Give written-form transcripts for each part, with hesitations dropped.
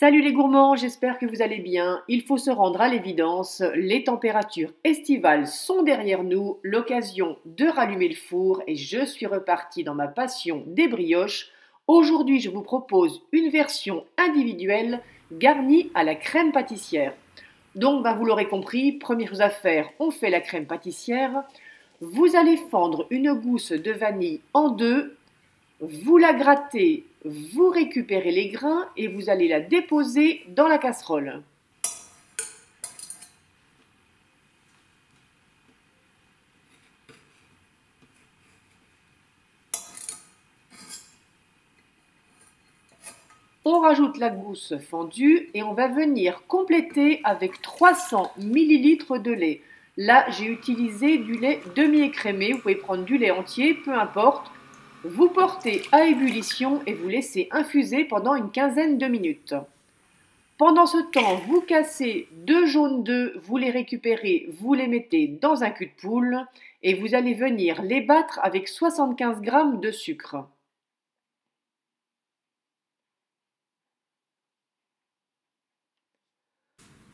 Salut les gourmands, j'espère que vous allez bien. Il faut se rendre à l'évidence, les températures estivales sont derrière nous, l'occasion de rallumer le four et je suis repartie dans ma passion des brioches. Aujourd'hui, je vous propose une version individuelle garnie à la crème pâtissière. Donc, vous l'aurez compris, première chose à faire, on fait la crème pâtissière. Vous allez fendre une gousse de vanille en deux, vous la grattez, vous récupérez les grains et vous allez la déposer dans la casserole. On rajoute la gousse fendue et on va venir compléter avec 300 ml de lait. Là, j'ai utilisé du lait demi-écrémé, vous pouvez prendre du lait entier, peu importe. Vous portez à ébullition et vous laissez infuser pendant une quinzaine de minutes. Pendant ce temps, vous cassez deux jaunes d'œufs, vous les récupérez, vous les mettez dans un cul de poule et vous allez venir les battre avec 75 g de sucre.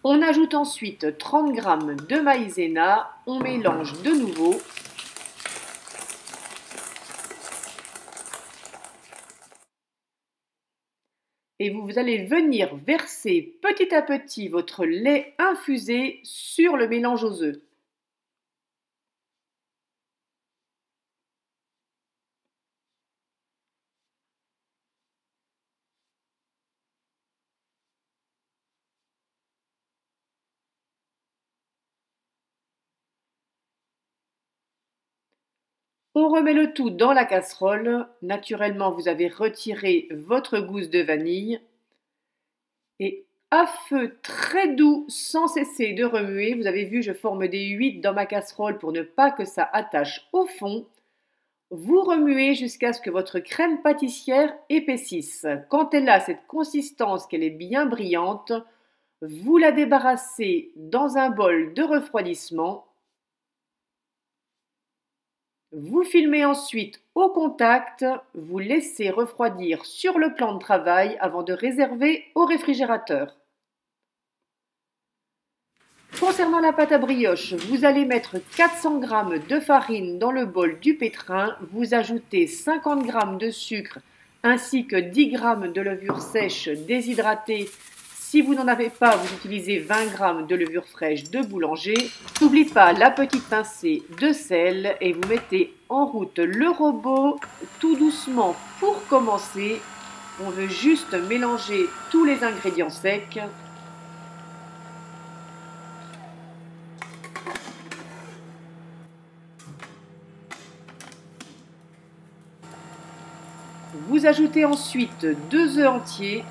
On ajoute ensuite 30 g de maïzena, on mélange de nouveau. Et vous allez venir verser petit à petit votre lait infusé sur le mélange aux œufs. On remet le tout dans la casserole. Naturellement, vous avez retiré votre gousse de vanille. Et à feu très doux, sans cesser de remuer, vous avez vu, je forme des 8 dans ma casserole pour ne pas que ça attache au fond. Vous remuez jusqu'à ce que votre crème pâtissière épaississe. Quand elle a cette consistance, qu'elle est bien brillante, vous la débarrassez dans un bol de refroidissement. Vous filmez ensuite au contact, vous laissez refroidir sur le plan de travail avant de réserver au réfrigérateur. Concernant la pâte à brioche, vous allez mettre 400 g de farine dans le bol du pétrin, vous ajoutez 50 g de sucre ainsi que 10 g de levure sèche déshydratée. Si vous n'en avez pas, vous utilisez 20 g de levure fraîche de boulanger. N'oubliez pas la petite pincée de sel et vous mettez en route le robot tout doucement pour commencer. On veut juste mélanger tous les ingrédients secs. Vous ajoutez ensuite 2 œufs entiers.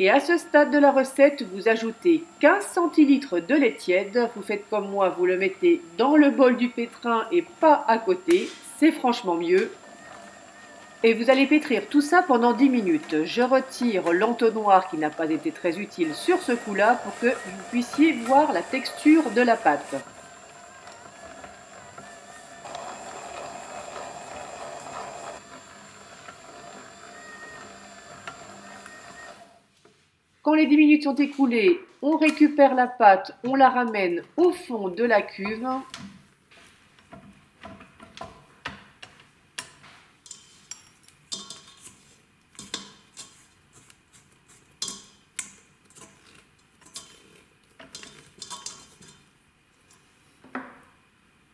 Et à ce stade de la recette, vous ajoutez 15 centilitres de lait tiède. Vous faites comme moi, vous le mettez dans le bol du pétrin et pas à côté. C'est franchement mieux. Et vous allez pétrir tout ça pendant 10 minutes. Je retire l'entonnoir qui n'a pas été très utile sur ce coup-là pour que vous puissiez voir la texture de la pâte. Quand les 10 minutes sont écoulées, on récupère la pâte, on la ramène au fond de la cuve.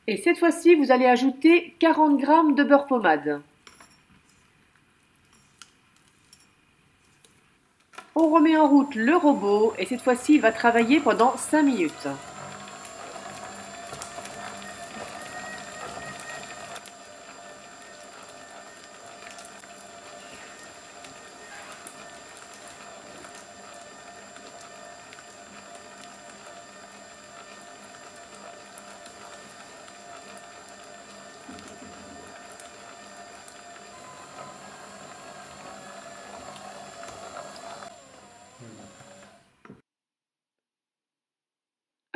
Et cette fois-ci, vous allez ajouter 40 g de beurre pommade. On remet en route le robot et cette fois-ci, il va travailler pendant 5 minutes.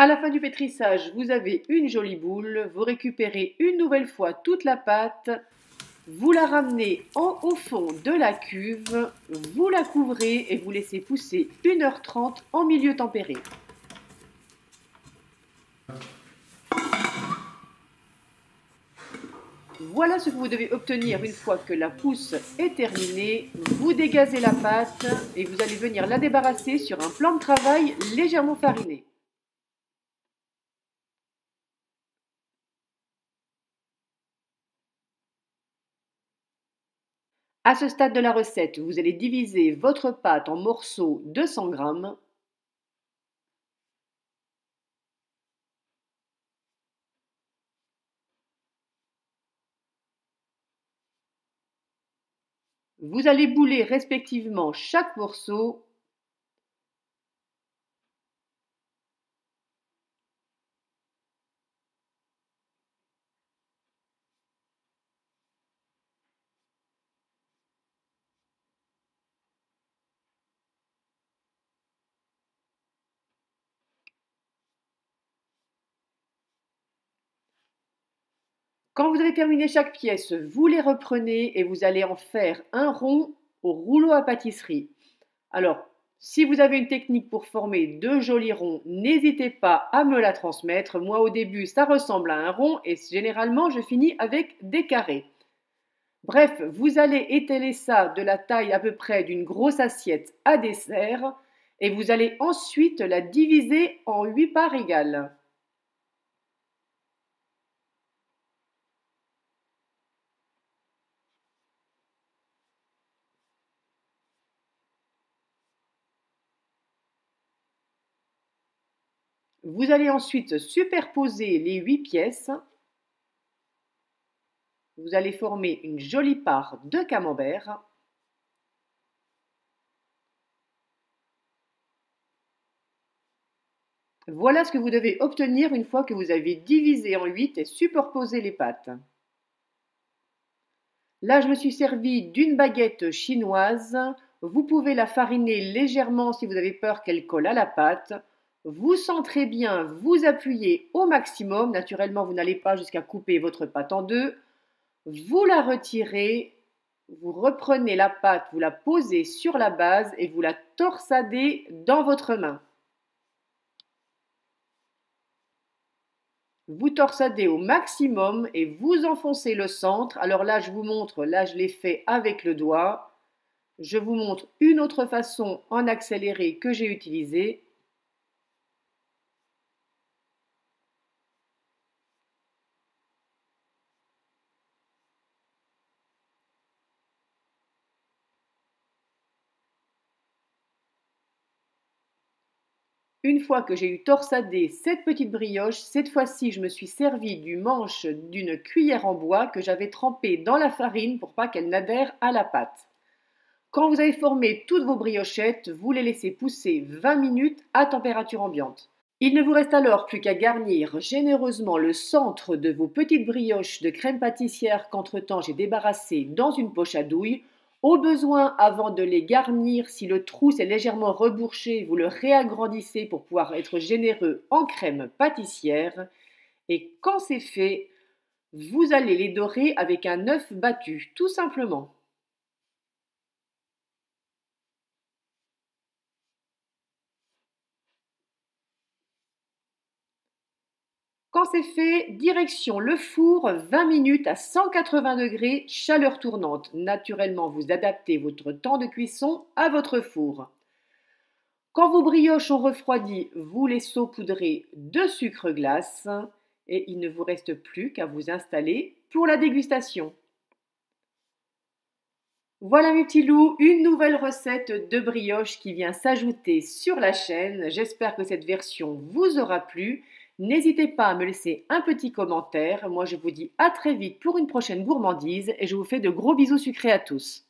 À la fin du pétrissage, vous avez une jolie boule, vous récupérez une nouvelle fois toute la pâte, vous la ramenez au fond de la cuve, vous la couvrez et vous laissez pousser 1h30 en milieu tempéré. Voilà ce que vous devez obtenir une fois que la pousse est terminée. Vous dégazez la pâte et vous allez venir la débarrasser sur un plan de travail légèrement fariné. À ce stade de la recette, vous allez diviser votre pâte en morceaux de 100 grammes. Vous allez bouler respectivement chaque morceau. Quand vous avez terminé chaque pièce, vous les reprenez et vous allez en faire un rond au rouleau à pâtisserie. Alors, si vous avez une technique pour former de jolis ronds, n'hésitez pas à me la transmettre. Moi, au début, ça ressemble à un rond et généralement, je finis avec des carrés. Bref, vous allez étaler ça de la taille à peu près d'une grosse assiette à dessert et vous allez ensuite la diviser en 8 parts égales. Vous allez ensuite superposer les 8 pièces. Vous allez former une jolie part de camembert. Voilà ce que vous devez obtenir une fois que vous avez divisé en 8 et superposé les pâtes. Là, je me suis servi d'une baguette chinoise. Vous pouvez la fariner légèrement si vous avez peur qu'elle colle à la pâte. Vous centrez bien, vous appuyez au maximum. Naturellement, vous n'allez pas jusqu'à couper votre pâte en deux. Vous la retirez, vous reprenez la pâte, vous la posez sur la base et vous la torsadez dans votre main. Vous torsadez au maximum et vous enfoncez le centre. Alors là, je vous montre, là je l'ai fait avec le doigt. Je vous montre une autre façon en accéléré que j'ai utilisée. Une fois que j'ai eu torsadé cette petite brioche, cette fois-ci je me suis servi du manche d'une cuillère en bois que j'avais trempée dans la farine pour pas qu'elle n'adhère à la pâte. Quand vous avez formé toutes vos briochettes, vous les laissez pousser 20 minutes à température ambiante. Il ne vous reste alors plus qu'à garnir généreusement le centre de vos petites brioches de crème pâtissière qu'entre-temps j'ai débarrassées dans une poche à douille. Au besoin, avant de les garnir, si le trou s'est légèrement rebouché, vous le réagrandissez pour pouvoir être généreux en crème pâtissière. Et quand c'est fait, vous allez les dorer avec un œuf battu, tout simplement. Quand c'est fait, direction le four, 20 minutes à 180 degrés, chaleur tournante. Naturellement, vous adaptez votre temps de cuisson à votre four. Quand vos brioches ont refroidi, vous les saupoudrez de sucre glace et il ne vous reste plus qu'à vous installer pour la dégustation. Voilà mes petits loups, une nouvelle recette de brioche qui vient s'ajouter sur la chaîne. J'espère que cette version vous aura plu. N'hésitez pas à me laisser un petit commentaire. Moi, je vous dis à très vite pour une prochaine gourmandise et je vous fais de gros bisous sucrés à tous.